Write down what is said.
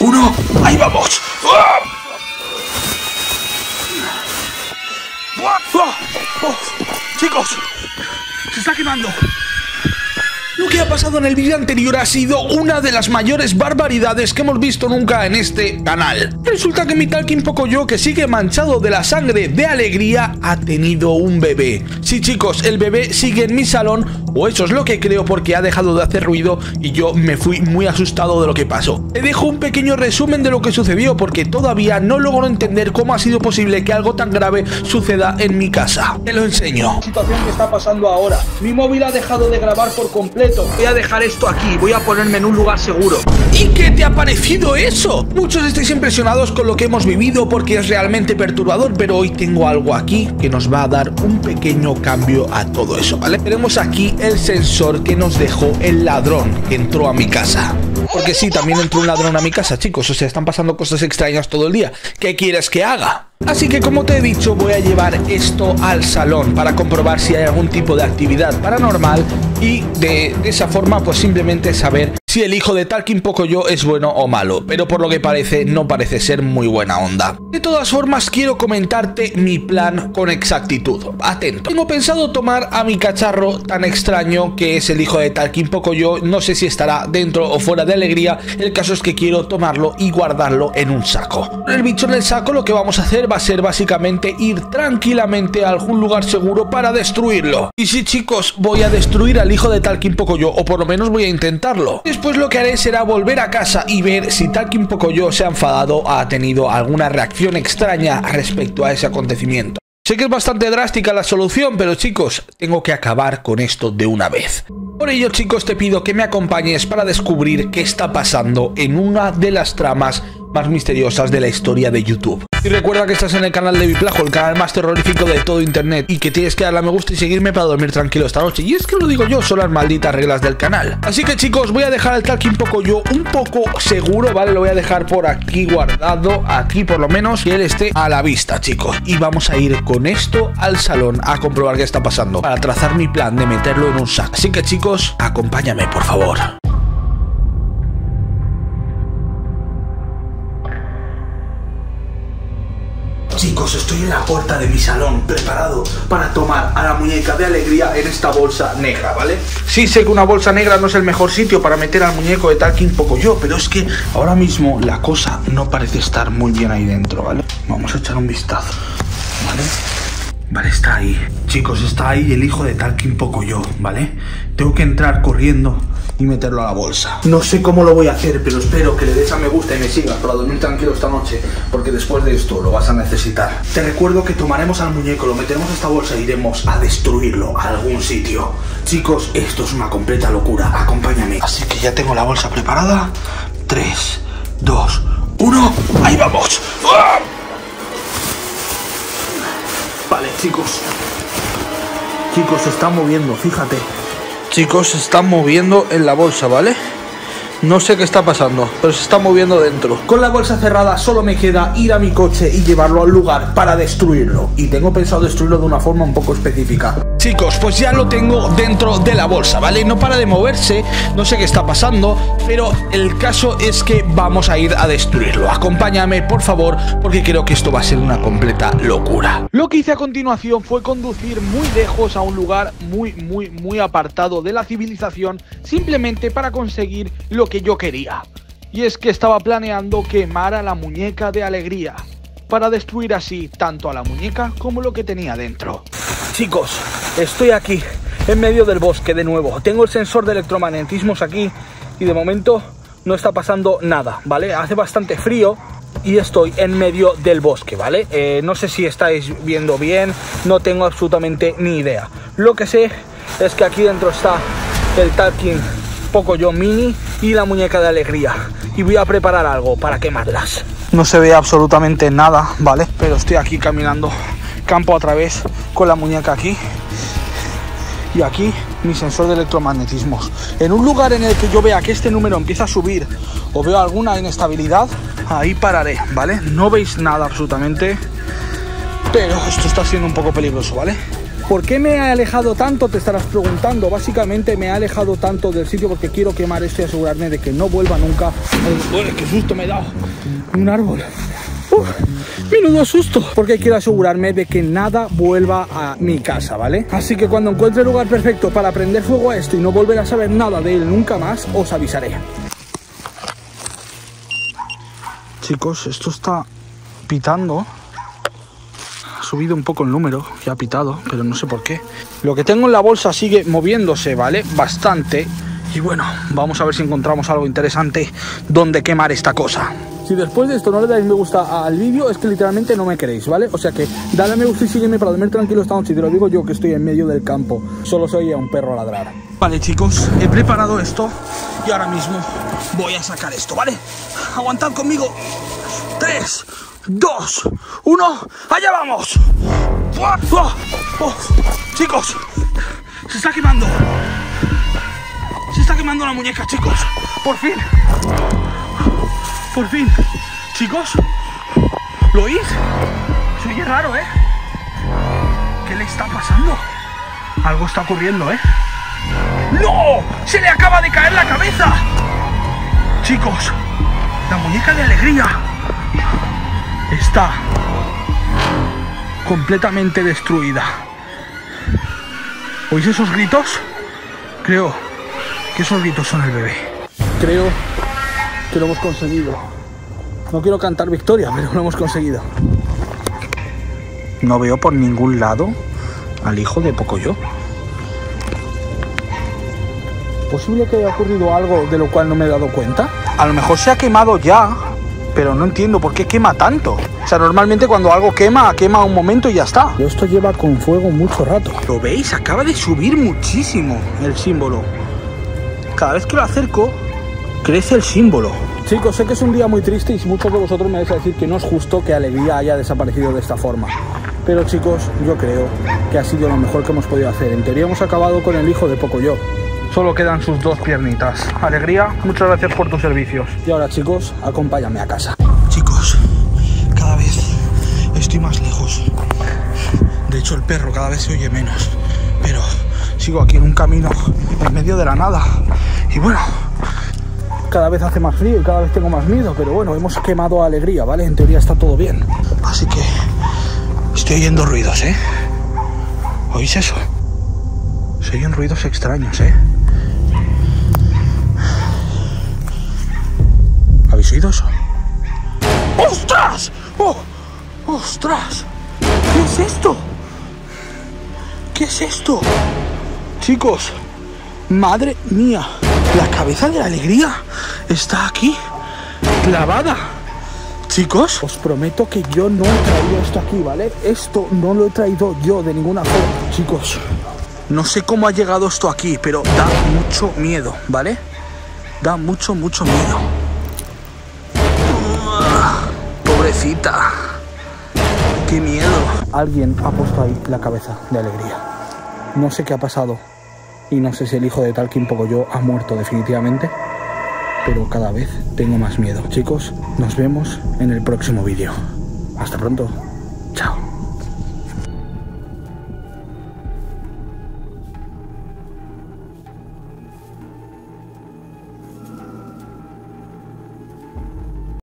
uno, ahí vamos. Chicos, se está quemando. Lo que ha pasado en el vídeo anterior ha sido una de las mayores barbaridades que hemos visto nunca en este canal. Resulta que mi Talking Pocoyo, que sigue manchado de la sangre de Alegría, ha tenido un bebé. Sí, chicos, el bebé sigue en mi salón, o eso es lo que creo, porque ha dejado de hacer ruido y yo me fui muy asustado de lo que pasó. Te dejo un pequeño resumen de lo que sucedió porque todavía no logro entender cómo ha sido posible que algo tan grave suceda en mi casa. Te lo enseño. La situación que está pasando ahora. Mi móvil ha dejado de grabar por completo. Voy a dejar esto aquí, voy a ponerme en un lugar seguro. ¿Y qué te ha parecido eso? Muchos estáis impresionados con lo que hemos vivido porque es realmente perturbador, pero hoy tengo algo aquí que nos va a dar un pequeño cambio a todo eso, ¿vale? Tenemos aquí el sensor que nos dejó el ladrón que entró a mi casa. Porque sí, también entró un ladrón a mi casa, chicos. O sea, están pasando cosas extrañas todo el día. ¿Qué quieres que haga? Así que, como te he dicho, voy a llevar esto al salón para comprobar si hay algún tipo de actividad paranormal y de esa forma pues simplemente saber si el hijo de Talking Pocoyo es bueno o malo, pero por lo que parece no parece ser muy buena onda. De todas formas, quiero comentarte mi plan con exactitud. Atento. Tengo pensado tomar a mi cacharro tan extraño que es el hijo de Talking Pocoyo. No sé si estará dentro o fuera de Alegría. El caso es que quiero tomarlo y guardarlo en un saco. Con el bicho en el saco, lo que vamos a hacer va a ser básicamente ir tranquilamente a algún lugar seguro para destruirlo. Y sí, chicos, voy a destruir al hijo de Talking Pocoyo, o por lo menos voy a intentarlo. Después lo que haré será volver a casa y ver si Talking Pocoyo se ha enfadado, ha tenido alguna reacción extraña respecto a ese acontecimiento. Sé que es bastante drástica la solución, pero chicos, tengo que acabar con esto de una vez. Por ello, chicos, te pido que me acompañes para descubrir qué está pasando en una de las tramas más misteriosas de la historia de YouTube. Y recuerda que estás en el canal de Viplajo, el canal más terrorífico de todo internet, y que tienes que darle a me gusta y seguirme para dormir tranquilo esta noche. Y es que lo digo yo, son las malditas reglas del canal. Así que, chicos, voy a dejar el Talking Pocoyo un poco seguro, ¿vale? Lo voy a dejar por aquí guardado, aquí por lo menos, que él esté a la vista, chicos. Y vamos a ir con esto al salón a comprobar qué está pasando, para trazar mi plan de meterlo en un saco. Así que, chicos, acompáñame, por favor. Chicos, estoy en la puerta de mi salón, preparado para tomar a la muñeca de Alegría en esta bolsa negra, ¿vale? Sí, sé que una bolsa negra no es el mejor sitio para meter al muñeco de Talking Pocoyo, pero es que ahora mismo la cosa no parece estar muy bien ahí dentro, ¿vale? Vamos a echar un vistazo, ¿vale? Vale, está ahí. Chicos, está ahí el hijo de Talking Pocoyo, ¿vale? Tengo que entrar corriendo y meterlo a la bolsa. No sé cómo lo voy a hacer, pero espero que le des a me gusta y me sigas para dormir tranquilo esta noche, porque después de esto lo vas a necesitar. Te recuerdo que tomaremos al muñeco, lo meteremos a esta bolsa e iremos a destruirlo a algún sitio. Chicos, esto es una completa locura. Acompáñame. Así que ya tengo la bolsa preparada. 3, 2, 1... ¡Ahí vamos! ¡Ah! Vale, chicos. Chicos, se está moviendo, fíjate. Chicos, se está moviendo en la bolsa, ¿vale? No sé qué está pasando, pero se está moviendo dentro. Con la bolsa cerrada solo me queda ir a mi coche y llevarlo al lugar para destruirlo. Y tengo pensado destruirlo de una forma un poco específica. Chicos, pues ya lo tengo dentro de la bolsa, ¿vale? No para de moverse, no sé qué está pasando, pero el caso es que vamos a ir a destruirlo. Acompáñame, por favor, porque creo que esto va a ser una completa locura. Lo que hice a continuación fue conducir muy lejos a un lugar muy apartado de la civilización, simplemente para conseguir lo que yo quería. Y es que estaba planeando quemar a la muñeca de Alegría, para destruir así tanto a la muñeca como lo que tenía dentro. Chicos, estoy aquí, en medio del bosque de nuevo. Tengo el sensor de electromagnetismos aquí y de momento no está pasando nada, ¿vale? Hace bastante frío y estoy en medio del bosque, ¿vale? No sé si estáis viendo bien, no tengo absolutamente ni idea. Lo que sé es que aquí dentro está el Talking Pocoyo Mini y la muñeca de Alegría. Y voy a preparar algo para quemarlas. No se ve absolutamente nada, ¿vale? Pero estoy aquí caminando campo a través con la muñeca aquí y aquí mi sensor de electromagnetismos. En un lugar en el que yo vea que este número empieza a subir o veo alguna inestabilidad, ahí pararé, ¿vale? No veis nada absolutamente, pero esto está siendo un poco peligroso, ¿vale? ¿Por qué me he alejado tanto? Te estarás preguntando. Básicamente me he alejado tanto del sitio porque quiero quemar esto y asegurarme de que no vuelva nunca. ¡Joder, qué susto me he dado! Un árbol. Menudo susto, porque quiero asegurarme de que nada vuelva a mi casa, ¿vale? Así que cuando encuentre el lugar perfecto para prender fuego a esto y no volver a saber nada de él nunca más, os avisaré. Chicos, esto está pitando. Ha subido un poco el número, ya ha pitado, pero no sé por qué. Lo que tengo en la bolsa sigue moviéndose, ¿vale? Bastante. Y bueno, vamos a ver si encontramos algo interesante donde quemar esta cosa. Si después de esto no le dais me gusta al vídeo, es que literalmente no me queréis, ¿vale? O sea que dale a me gusta y sígueme para dormir tranquilo esta noche. Te lo digo yo que estoy en medio del campo. Solo se oye a un perro ladrar. Vale, chicos, he preparado esto y ahora mismo voy a sacar esto, ¿vale? Aguantad conmigo. 3, 2, 1, ¡allá vamos! ¡Oh! ¡Oh! Chicos, se está quemando. Se está quemando la muñeca, chicos. Por fin. Por fin, chicos, ¿lo oís? Se oye raro, ¿eh? ¿Qué le está pasando? Algo está ocurriendo, ¿eh? ¡No! ¡Se le acaba de caer la cabeza! Chicos, la muñeca de Alegría está completamente destruida. ¿Oís esos gritos? Creo que esos gritos son el bebé. Creo que lo hemos conseguido. No quiero cantar victoria, pero lo hemos conseguido. No veo por ningún lado al hijo de Pocoyó. ¿Posible que haya ocurrido algo de lo cual no me he dado cuenta? A lo mejor se ha quemado ya, pero no entiendo por qué quema tanto. O sea, normalmente cuando algo quema, quema un momento y ya está. Esto lleva con fuego mucho rato. ¿Lo veis? Acaba de subir muchísimo el símbolo. Cada vez que lo acerco, crece el símbolo. Chicos, sé que es un día muy triste y muchos de vosotros me vais a decir que no es justo que Alegría haya desaparecido de esta forma. Pero chicos, yo creo que ha sido lo mejor que hemos podido hacer. En teoría hemos acabado con el hijo de Pocoyó. Solo quedan sus dos piernitas. Alegría, muchas gracias por tus servicios. Y ahora chicos, acompáñame a casa. Chicos, cada vez estoy más lejos. De hecho el perro cada vez se oye menos. Pero sigo aquí en un camino en medio de la nada. Y bueno, cada vez hace más frío y cada vez tengo más miedo, pero bueno, hemos quemado a Alegría, ¿vale? En teoría está todo bien. Así que estoy oyendo ruidos, ¿eh? ¿Oís eso? Se oyen ruidos extraños, ¿eh? ¿Habéis oído eso? ¡Ostras! ¡Oh! ¡Ostras! ¿Qué es esto? ¿Qué es esto? Chicos, madre mía. La cabeza de la Alegría está aquí, clavada. Chicos, os prometo que yo no he traído esto aquí, ¿vale? Esto no lo he traído yo de ninguna forma. Chicos, no sé cómo ha llegado esto aquí, pero da mucho miedo, ¿vale? Da mucho, mucho miedo. Pobrecita. Qué miedo. Alguien ha puesto ahí la cabeza de Alegría. No sé qué ha pasado. Y no sé si el hijo de Talking Pocoyo ha muerto definitivamente, pero cada vez tengo más miedo. Chicos, nos vemos en el próximo vídeo. Hasta pronto. Chao.